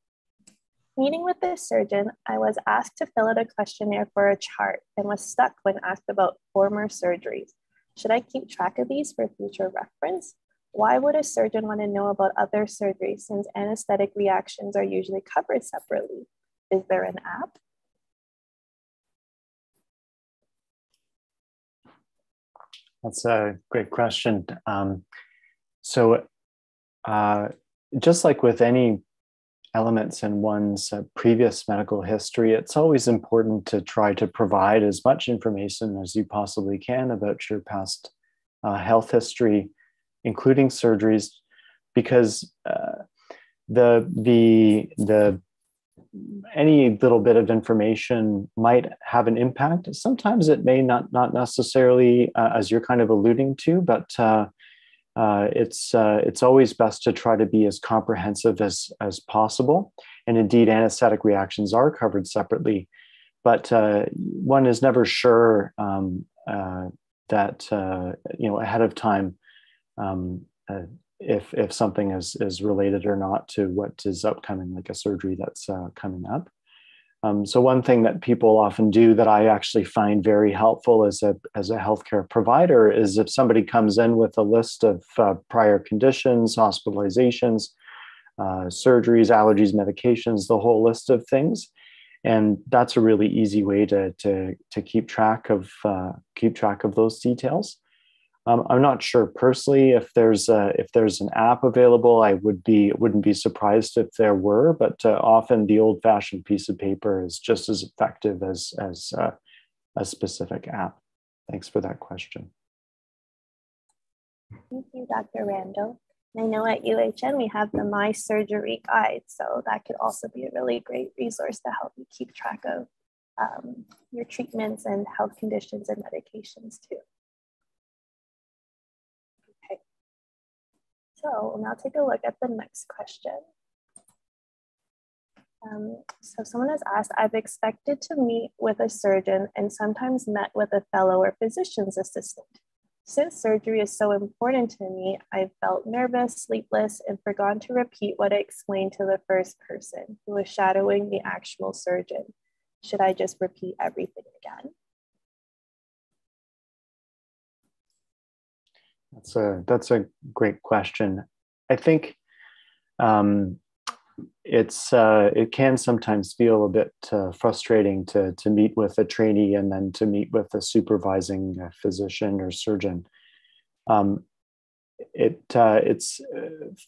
Meeting with this surgeon, I was asked to fill out a questionnaire for a chart and was stuck when asked about former surgeries. Should I keep track of these for future reference? Why would a surgeon want to know about other surgeries since anesthetic reactions are usually covered separately? Is there an app? That's a great question. So just like with any elements in one's previous medical history, it's always important to try to provide as much information as you possibly can about your past health history, including surgeries, because any little bit of information might have an impact. Sometimes it may not necessarily, as you're kind of alluding to, but it's always best to try to be as comprehensive as possible. And indeed, anesthetic reactions are covered separately, but one is never sure that you know ahead of time if something is related or not to what is upcoming, like a surgery that's coming up. So one thing that people often do that I actually find very helpful as a healthcare provider is if somebody comes in with a list of prior conditions, hospitalizations, surgeries, allergies, medications, the whole list of things. And that's a really easy way to keep track of those details. I'm not sure personally if there's an app available. I wouldn't be surprised if there were, but often the old-fashioned piece of paper is just as effective as a specific app. Thanks for that question. Thank you, Dr. Randall. I know at UHN we have the My Surgery Guide, so that could also be a really great resource to help you keep track of your treatments and health conditions and medications too. So we'll now take a look at the next question. So someone has asked, I've expected to meet with a surgeon and sometimes met with a fellow or physician's assistant. Since surgery is so important to me, I've felt nervous, sleepless, and forgotten to repeat what I explained to the first person who was shadowing the actual surgeon. Should I just repeat everything again? That's a great question. I think it can sometimes feel a bit frustrating to meet with a trainee and then to meet with a supervising physician or surgeon. It's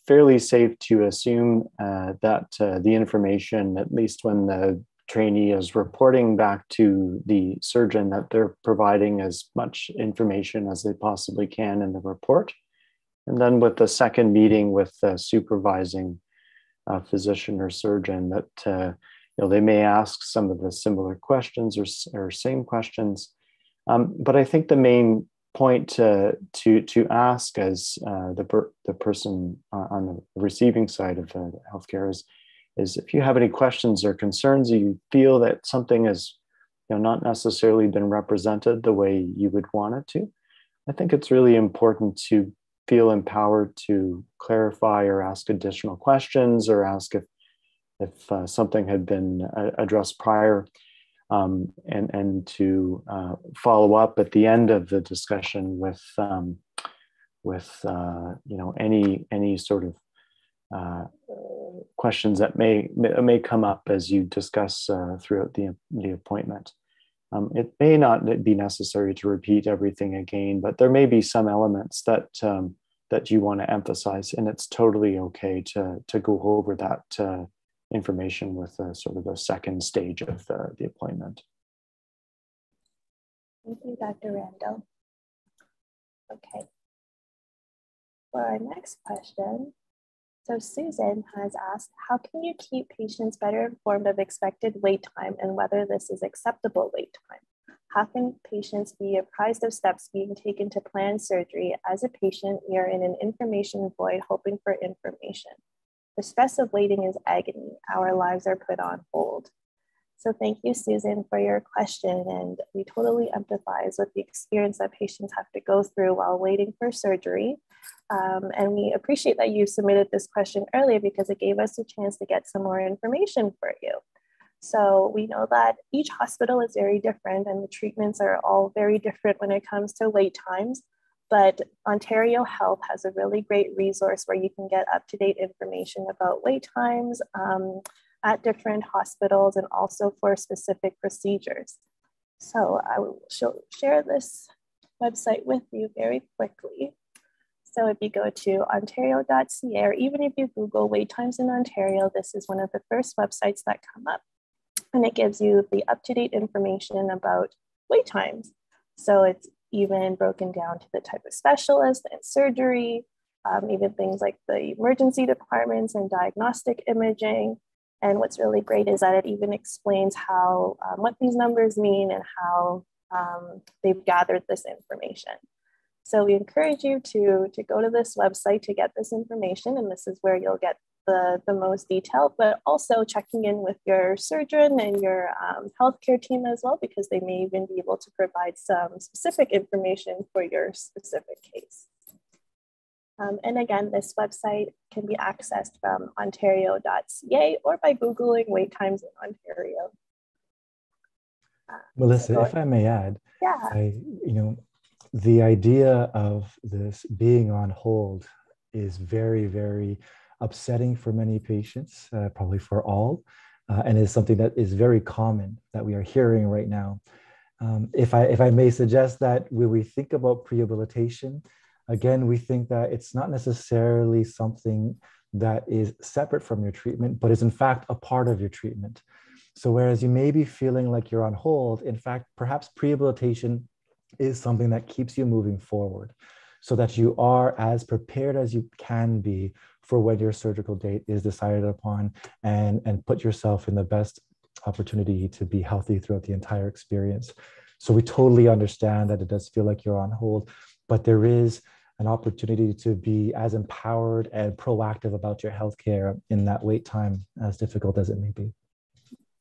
fairly safe to assume that the information, at least when the trainee is reporting back to the surgeon, that they're providing as much information as they possibly can in the report. And then with the second meeting with the supervising physician or surgeon, that they may ask some of the similar questions or same questions. But I think the main point to ask as the person on the receiving side of the healthcare is if you have any questions or concerns, you feel that something has not necessarily been represented the way you would want it to, I think it's really important to feel empowered to clarify or ask additional questions or ask if something had been addressed prior, and to follow up at the end of the discussion with any sort of questions that may come up as you discuss throughout the appointment. It may not be necessary to repeat everything again, but there may be some elements that that you want to emphasize, and it's totally okay to go over that information with sort of the second stage of the appointment. Thank you, Dr. Randall. Okay. For our next question, so Susan has asked, how can you keep patients better informed of expected wait time and whether this is acceptable wait time? How can patients be apprised of steps being taken to plan surgery? As a patient, we are in an information void hoping for information. The stress of waiting is agony. Our lives are put on hold. So thank you, Susan, for your question. And we totally empathize with the experience that patients have to go through while waiting for surgery. And we appreciate that you submitted this question earlier because it gave us a chance to get some more information for you. So we know that each hospital is very different and the treatments are all very different when it comes to wait times, but Ontario Health has a really great resource where you can get up-to-date information about wait times at different hospitals and also for specific procedures. So I will share this website with you very quickly. So if you go to ontario.ca, or even if you Google wait times in Ontario, this is one of the first websites that come up, and it gives you the up-to-date information about wait times. So it's even broken down to the type of specialist and surgery, even things like the emergency departments and diagnostic imaging. And what's really great is that it even explains how, what these numbers mean and how they've gathered this information. So we encourage you to go to this website to get this information, and this is where you'll get the most detail, but also checking in with your surgeon and your healthcare team as well, because they may even be able to provide some specific information for your specific case. And again, this website can be accessed from ontario.ca or by Googling wait times in Ontario. Melissa, so if I may add, yeah. The idea of this being on hold is very, very upsetting for many patients, probably for all, and is something that is very common that we are hearing right now. If I may suggest that when we think about prehabilitation, again, we think that it's not necessarily something that is separate from your treatment, but is in fact a part of your treatment. So whereas you may be feeling like you're on hold, in fact, perhaps prehabilitation is something that keeps you moving forward so that you are as prepared as you can be for when your surgical date is decided upon, and put yourself in the best opportunity to be healthy throughout the entire experience. So we totally understand that it does feel like you're on hold, but there is an opportunity to be as empowered and proactive about your healthcare in that wait time, as difficult as it may be.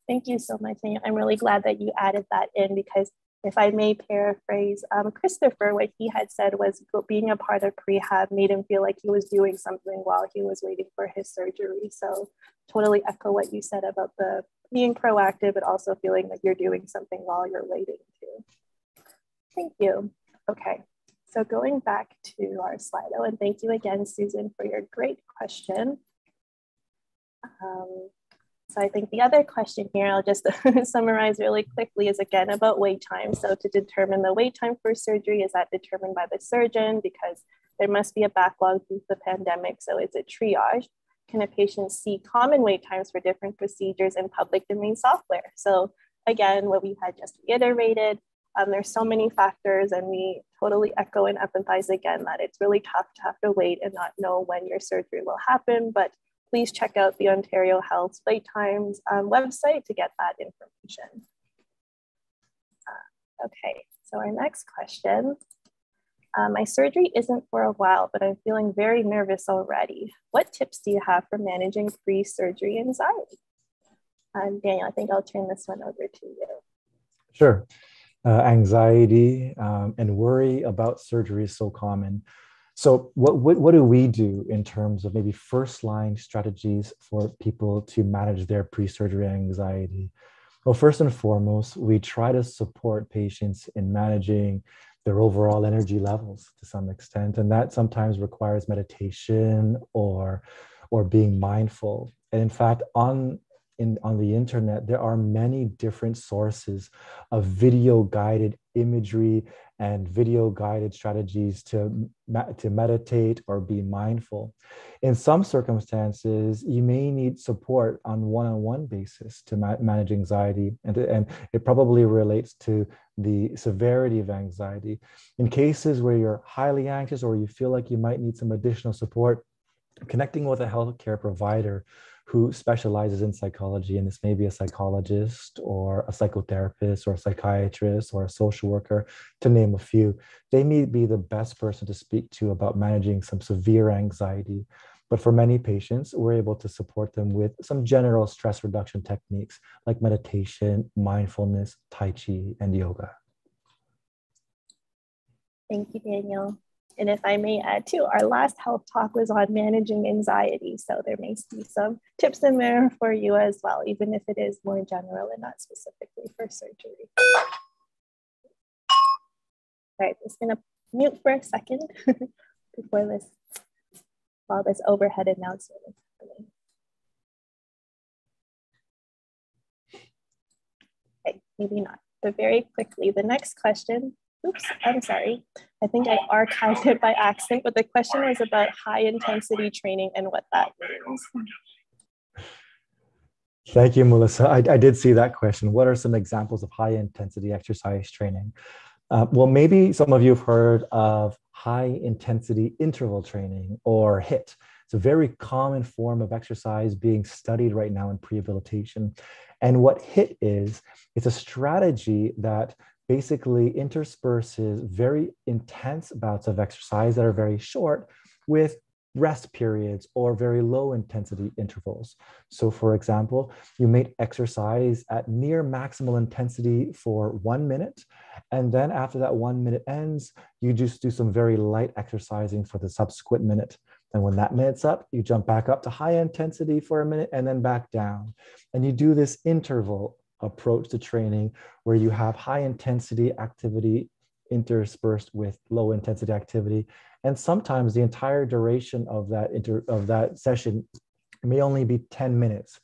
Thank you so much. I'm really glad that you added that in, because if I may paraphrase Christopher, what he had said was being a part of prehab made him feel like he was doing something while he was waiting for his surgery. So totally echo what you said about the being proactive, but also feeling that you're doing something while you're waiting too. Thank you. Okay, so going back to our Slido, and thank you again, Susan, for your great question. So I think the other question here, I'll just summarize really quickly, is again about wait time. So to determine the wait time for surgery, is that determined by the surgeon? Because there must be a backlog due to the pandemic. So is it triage? Can a patient see common wait times for different procedures in public domain software? So again, what we had just reiterated, there's so many factors, and we totally echo and empathize again that it's really tough to have to wait and not know when your surgery will happen, but please check out the Ontario Health Wait Times website to get that information. Okay, so our next question. My surgery isn't for a while, but I'm feeling very nervous already. What tips do you have for managing pre-surgery anxiety? Daniel, I think I'll turn this one over to you. Sure. Anxiety and worry about surgery is so common. So what do we do in terms of maybe first-line strategies for people to manage their pre-surgery anxiety? Well, first and foremost, we try to support patients in managing their overall energy levels to some extent, and that sometimes requires meditation or being mindful. And in fact, on the internet, there are many different sources of video-guided imagery and video-guided strategies to meditate or be mindful. In some circumstances, you may need support on one-on-one basis to manage anxiety, and it probably relates to the severity of anxiety. In cases where you're highly anxious or you feel like you might need some additional support, connecting with a healthcare provider who specializes in psychology, and this may be a psychologist or a psychotherapist or a psychiatrist or a social worker, to name a few. They may be the best person to speak to about managing some severe anxiety. But for many patients, we're able to support them with some general stress reduction techniques like meditation, mindfulness, Tai Chi, and yoga. Thank you, Daniel. And if I may add too, our last health talk was on managing anxiety. So there may be some tips in there for you as well, even if it is more general and not specifically for surgery. All right, I'm just gonna mute for a second before this, while this overhead announcement is happening. Okay, maybe not, but very quickly, the next question. Oops, I'm sorry. I think I archived it by accident, but the question was about high intensity training and what that means. Thank you, Melissa. I did see that question. What are some examples of high intensity exercise training? Well, maybe some of you have heard of high intensity interval training, or HIIT. It's a very common form of exercise being studied right now in prehabilitation. And what HIIT is, it's a strategy that basically intersperses very intense bouts of exercise that are very short with rest periods or very low intensity intervals. So for example, you may exercise at near maximal intensity for 1 minute, and then after that 1 minute ends, you just do some very light exercising for the subsequent minute. And when that minute's up, you jump back up to high intensity for a minute and then back down. And you do this interval approach to training where you have high intensity activity interspersed with low intensity activity, and sometimes the entire duration of that session may only be 10 minutes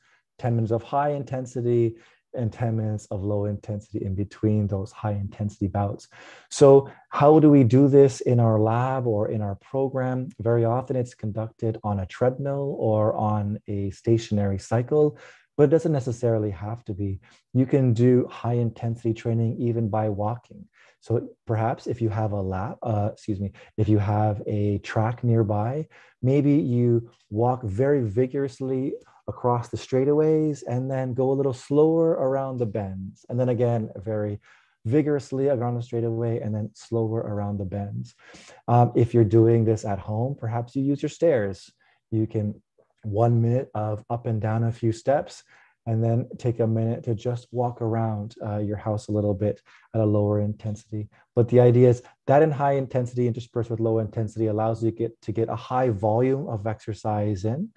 of high intensity and 10 minutes of low intensity in between those high intensity bouts. So how do we do this in our lab or in our program? Very often it's conducted on a treadmill or on a stationary cycle, but it doesn't necessarily have to be. You can do high intensity training even by walking. So perhaps if you have a if you have a track nearby, maybe you walk very vigorously across the straightaways and then go a little slower around the bends. And then again, very vigorously around the straightaway and then slower around the bends. If you're doing this at home, perhaps you use your stairs. You can 1 minute of up and down a few steps, and then take a minute to just walk around your house a little bit at a lower intensity. But the idea is that in high intensity interspersed with low intensity allows you to get a high volume of exercise in,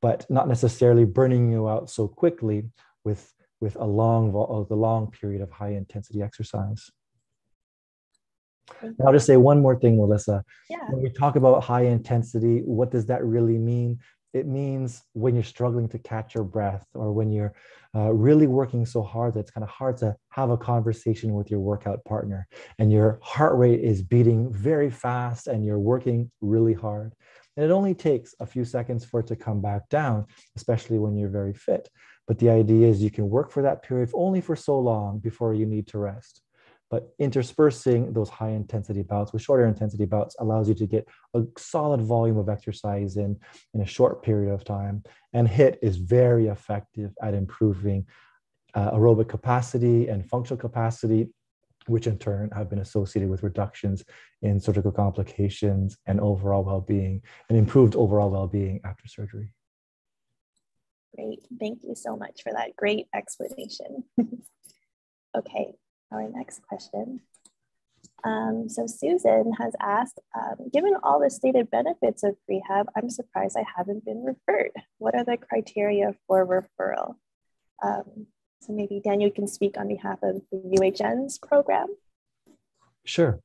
but not necessarily burning you out so quickly with a long period of high intensity exercise. And I'll just say one more thing, Melissa. Yeah. When we talk about high intensity, what does that really mean? It means when you're struggling to catch your breath, or when you're really working so hard that it's kind of hard to have a conversation with your workout partner, and your heart rate is beating very fast and you're working really hard. And it only takes a few seconds for it to come back down, especially when you're very fit. But the idea is you can work for that period only for so long before you need to rest. But interspersing those high intensity bouts with shorter intensity bouts allows you to get a solid volume of exercise in a short period of time. And HIIT is very effective at improving aerobic capacity and functional capacity, which in turn have been associated with reductions in surgical complications and overall well-being, and improved overall well-being after surgery. Great, thank you so much for that great explanation. Okay. Our next question. So Susan has asked, given all the stated benefits of prehab, I'm surprised I haven't been referred. What are the criteria for referral? So maybe Daniel can speak on behalf of the UHN's program. Sure.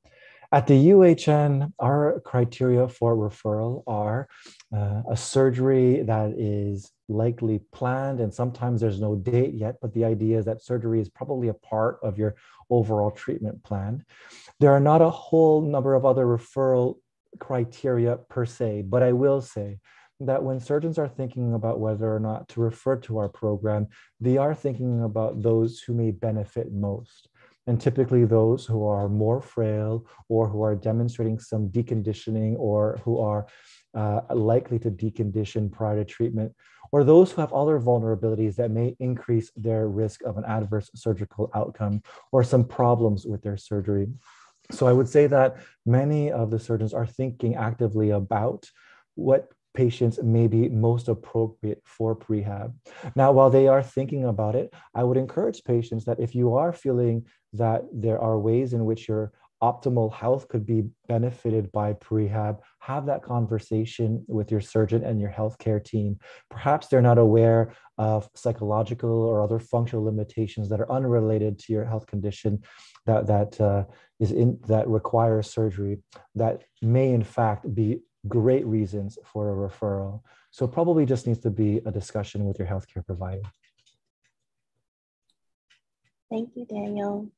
At the UHN, our criteria for referral are a surgery that is likely planned, and sometimes there's no date yet, but the idea is that surgery is probably a part of your overall treatment plan. There are not a whole number of other referral criteria per se, but I will say that when surgeons are thinking about whether or not to refer to our program, they are thinking about those who may benefit most. And typically those who are more frail, or who are demonstrating some deconditioning, or who are likely to decondition prior to treatment, or those who have other vulnerabilities that may increase their risk of an adverse surgical outcome or some problems with their surgery. So I would say that many of the surgeons are thinking actively about what patients may be most appropriate for prehab. Now, while they are thinking about it, I would encourage patients that if you are feeling that there are ways in which your optimal health could be benefited by prehab, have that conversation with your surgeon and your healthcare team. Perhaps they're not aware of psychological or other functional limitations that are unrelated to your health condition that requires surgery that may in fact be great reasons for a referral. So probably just needs to be a discussion with your healthcare provider. Thank you, Daniel.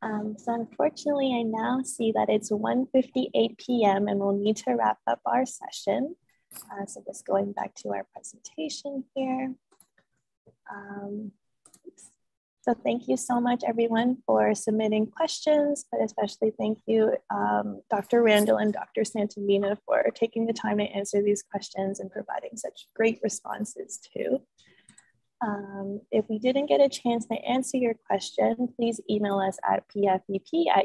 So unfortunately, I now see that it's 1:58 p.m. and we'll need to wrap up our session. So just going back to our presentation here. So thank you so much, everyone, for submitting questions, but especially thank you, Dr. Randall and Dr. Santa Mina, for taking the time to answer these questions and providing such great responses too. If we didn't get a chance to answer your question, please email us at pfep@uhn.ca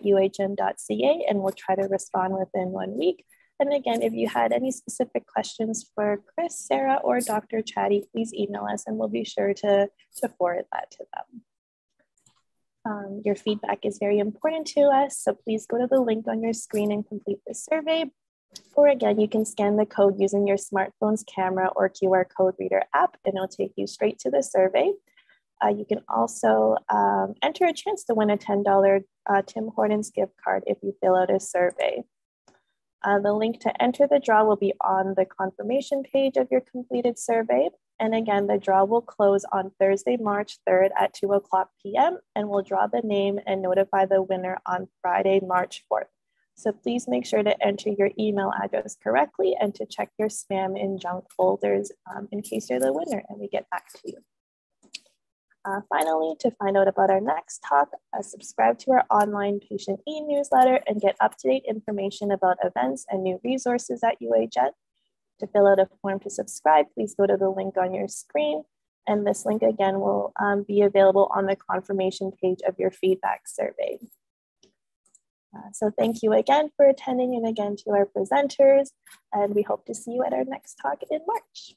and we'll try to respond within 1 week. And again, if you had any specific questions for Chris, Sarah, or Dr. Chadi, please email us and we'll be sure to forward that to them. Your feedback is very important to us, so please go to the link on your screen and complete the survey. Or again, you can scan the code using your smartphone's camera or QR code reader app, and it'll take you straight to the survey. You can also enter a chance to win a $10 Tim Hortons gift card if you fill out a survey. The link to enter the draw will be on the confirmation page of your completed survey. And again, the draw will close on Thursday, March 3rd at 2:00 p.m. and we'll draw the name and notify the winner on Friday, March 4th. So please make sure to enter your email address correctly and to check your spam and junk folders in case you're the winner and we get back to you. Finally, to find out about our next talk, subscribe to our online patient e-newsletter and get up-to-date information about events and new resources at UHN. To fill out a form to subscribe, please go to the link on your screen. And this link again will be available on the confirmation page of your feedback survey. So thank you again for attending, and again to our presenters, and we hope to see you at our next talk in March.